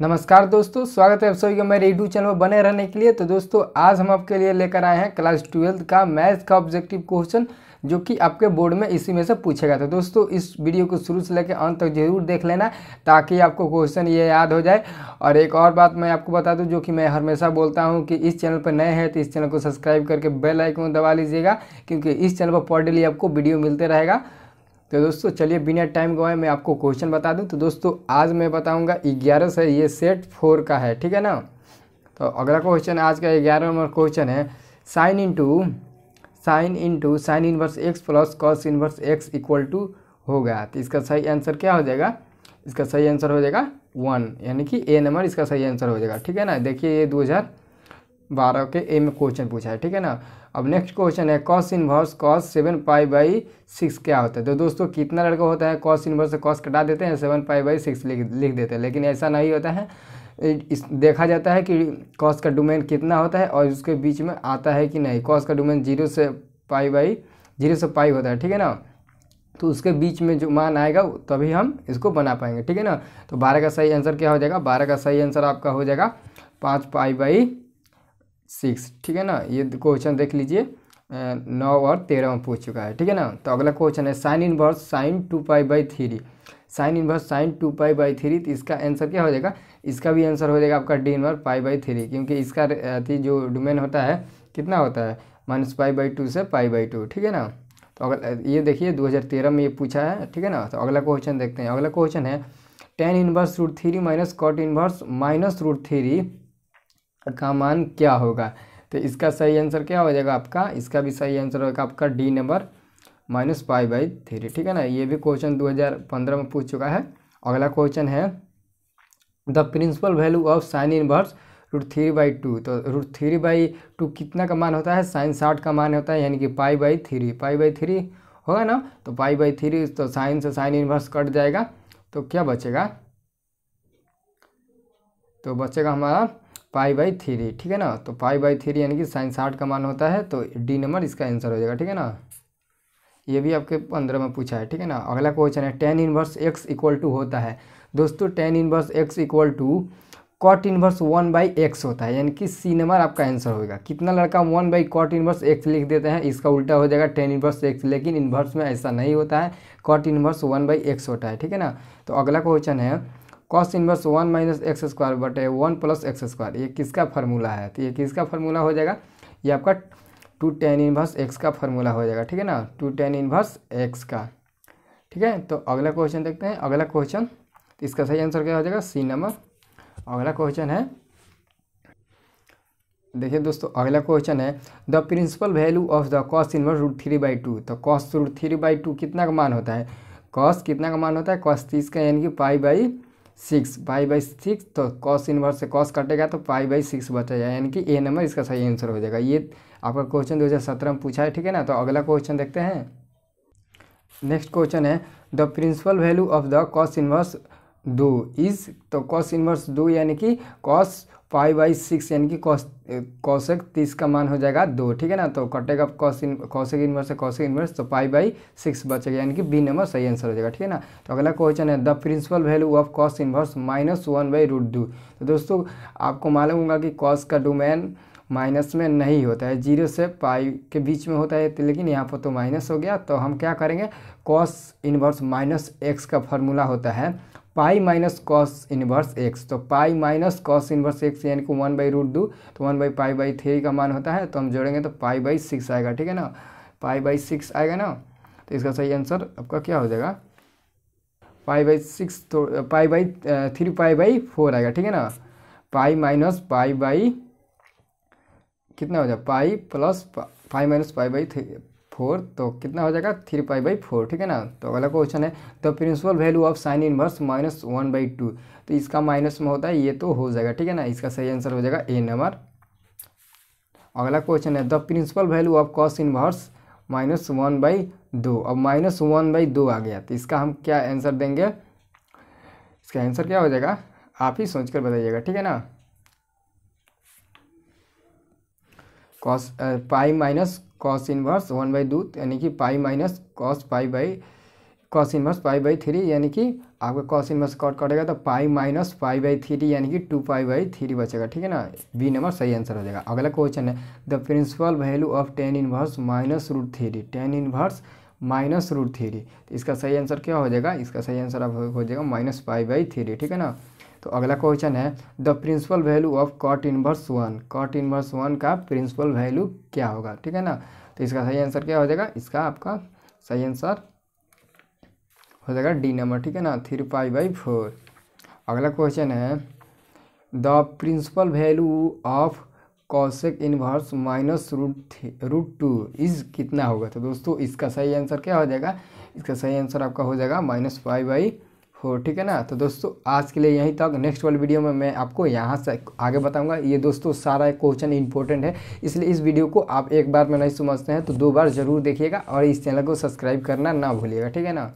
नमस्कार दोस्तों, स्वागत है आप सभी का मेरे यूट्यूब चैनल पर बने रहने के लिए। तो दोस्तों आज हम आपके लिए लेकर आए हैं क्लास 12 का मैथ का ऑब्जेक्टिव क्वेश्चन जो कि आपके बोर्ड में इसी में से पूछेगा। तो दोस्तों इस वीडियो को शुरू से लेकर अंत तक जरूर देख लेना ताकि आपको क्वेश्चन ये याद हो जाए। और एक और बात मैं आपको बता दूं जो कि मैं हमेशा बोलता हूं कि इस चैनल पर नए हैं तो इस चैनल को सब्सक्राइब करके बेल आइकन दबा लीजिएगा, क्योंकि इस चैनल पर डेली आपको वीडियो मिलते रहेगा। तो दोस्तों चलिए बिना टाइम गवाए मैं आपको क्वेश्चन बता दूं। तो दोस्तों आज मैं बताऊंगा 11 से, ये सेट 4 का है, ठीक है ना। तो अगला क्वेश्चन आज का 11 नंबर क्वेश्चन है sine into sine inverse x plus cos inverse x equal to होगा। तो इसका सही आंसर क्या हो जाएगा? इसका सही आंसर हो जाएगा 1, यानी कि ए नंबर इसका सही आंसर हो जाएगा, ठीक है ना। देखिए ये 2012 के ए में क्वेश्चन पूछा है, ठीक है ना। अब नेक्स्ट क्वेश्चन है कॉस इनवर्स कॉस 7π/6 क्या होता है। तो दोस्तों कितना लड़का होता है, कॉस इनवर्स से कॉस कटा देते हैं, 7π/6 लिख देते हैं, लेकिन ऐसा नहीं होता है। देखा जाता है कि कॉस का डोमेन कितना होता है और उसके बीच में आता है कि नहीं। कॉस का डोमेन 0 से पाई होता है, ठीक है ना। तो उसके बीच में जो मान आएगा तभी हम इसको बना पाएंगे, ठीक है ना। तो 12 का सही आंसर क्या हो जाएगा? 12 का सही आंसर आपका हो जाएगा 5π/6, ठीक है ना। ये क्वेश्चन देख लीजिए 9 और 13 में पूछ चुका है, ठीक है ना। तो अगला क्वेश्चन है sine inverse sine 2π/3, sine inverse sine 2π/3। तो इसका आंसर क्या हो जाएगा? इसका भी आंसर हो जाएगा आपका डी इनवर्स π/3, क्योंकि इसका जो डोमेन होता है कितना होता है, -π/2 से π/2, ठीक है ना। तो अगर ये देखिए 2013 में ये पूछा है, ठीक है ना। तो अगला क्वेश्चन देखते हैं। अगला क्वेश्चन है tan inverse √3 minus cot inverse minus √3 का मान क्या होगा। तो इसका सही आंसर क्या हो जाएगा आपका? इसका भी सही आंसर होगा आपका डी नंबर -π/3, ठीक है ना। ये भी क्वेश्चन 2015 में पूछ चुका है। अगला क्वेश्चन है the principal value of sine inverse √3/2। तो √3/2 कितना का मान होता है? साइन 60 का मान होता है, यानी कि π/3 होगा ना। तो π/3 तो साइन से साइन इनवर्स कट जाएगा, तो क्या बचेगा? तो बचेगा हमारा π/3, ठीक है ना। तो π/3 यानी कि साइन 60 का मान होता है, तो डी नंबर इसका आंसर हो जाएगा, ठीक है ना। ये भी आपके 15 में पूछा है, ठीक है ना। अगला क्वेश्चन है tan inverse x equal to होता है। दोस्तों tan inverse x equal to cot inverse 1/x होता है, यानी कि सी नंबर आपका आंसर होगा। कितना लड़का 1/cot इनवर्स x लिख देते हैं, इसका उल्टा हो जाएगा टेन इनवर्स x, लेकिन इनवर्स में ऐसा नहीं होता है, कॉट इनवर्स 1/x होता है, ठीक है ना। तो अगला क्वेश्चन है कॉस इनवर्स 1 - x² बटे 1 + x²। ये किसका फार्मूला है? तो ये किसका फार्मूला हो जाएगा? ये आपका 2 tan इनवर्स x का फार्मूला हो जाएगा, ठीक है ना। 2 tan इनवर्स x का, ठीक है। तो अगला क्वेश्चन देखते हैं। अगला क्वेश्चन, इसका सही आंसर क्या हो जाएगा? सी नंबर। अगला क्वेश्चन है, देखिए दोस्तों अगला क्वेश्चन है the principal value of the cos inverse √3/2। तो कॉस √3/2 कितना का मान होता है? कॉस कितना का मान होता है? कॉस 30 का, यानी कि π/6। तो कॉस इनवर्स से कॉस कटेगा तो π/6 बचा जाए, यानी कि ए नंबर इसका सही आंसर हो जाएगा। ये आपका क्वेश्चन 2017 में पूछा है, ठीक है ना। तो अगला क्वेश्चन देखते हैं। नेक्स्ट क्वेश्चन है the principal value of the cos inverse 2 is. तो कॉस इनवर्स 2 यानी कि कॉस π/6, यानी कि कॉसेक 30 का मान हो जाएगा 2, ठीक है ना। तो कटेगा कॉसेक इनवर्स तो π/6 बचेगा, यानी कि बी नंबर सही आंसर हो जाएगा, ठीक है ना। तो अगला क्वेश्चन है the principal value of cos inverse -1/√2। तो दोस्तों आपको मालूम होगा कि कॉस का डोमेन माइनस में नहीं होता है, 0 से π के बीच में होता है, तो लेकिन यहाँ पर तो माइनस हो गया। तो हम क्या करेंगे, कॉस इनवर्स -x का फार्मूला होता है π - cos इनवर्स x। तो π - cos इनवर्स x यानी कि 1/√2, तो 1/π/3 का मान होता है, तो हम जोड़ेंगे तो π/6 आएगा, ठीक है ना। π/6 आएगा ना, तो इसका सही आंसर आपका क्या हो जाएगा? π/6 तो π/4 आएगा, ठीक है ना। π - π/3 कितना हो जाएगा? π - π/4 तो कितना हो जाएगा? 3π/4, ठीक है ना। तो अगला क्वेश्चन है the principal value of sine inverse -1/2। तो इसका माइनस में होता है, ये तो हो जाएगा, ठीक है ना। इसका सही आंसर हो जाएगा ए नंबर। अगला क्वेश्चन है the principal value of cos inverse -1/2। अब -1/2 आ गया, तो इसका हम क्या आंसर देंगे? इसका आंसर क्या हो जाएगा? आप ही सोच कर बताइएगा, ठीक है ना। Cos pi minus cos inverse 1/2, यानी कि pi minus cos pi by cos inverse pi by three, यानी कि आपका कॉस इनवर्स कॉट कटेगा तो pi minus pi by three यानी कि 2 पाई बाई 3 बचेगा। ठीक है ना, बी नंबर सही आंसर हो जाएगा। अगला क्वेश्चन है the principal value of tan inverse minus root three, tan inverse minus root three, तो इसका सही आंसर क्या हो जाएगा? इसका सही आंसर अब हो जाएगा -π/3। ठीक है ना, तो अगला क्वेश्चन है the principal value of cot inverse one, cot inverse one का प्रिंसिपल वैल्यू क्या होगा? ठीक है ना, तो इसका सही आंसर क्या हो जाएगा? इसका आपका सही आंसर हो जाएगा डी नंबर। ठीक है ना, 3π/4। अगला क्वेश्चन है the principal value of cosec inverse minus root 2 is कितना होगा? तो दोस्तों इसका सही आंसर क्या हो जाएगा? इसका सही आंसर आपका हो जाएगा -π/4। ठीक है ना, तो दोस्तों आज के लिए यहीं तक। नेक्स्ट वाली वीडियो में मैं आपको यहाँ से आगे बताऊंगा। ये दोस्तों सारा क्वेश्चन इंपॉर्टेंट है, इसलिए इस वीडियो को आप एक बार में नहीं समझते हैं तो 2 बार जरूर देखिएगा और इस चैनल को सब्सक्राइब करना ना भूलिएगा। ठीक है ना।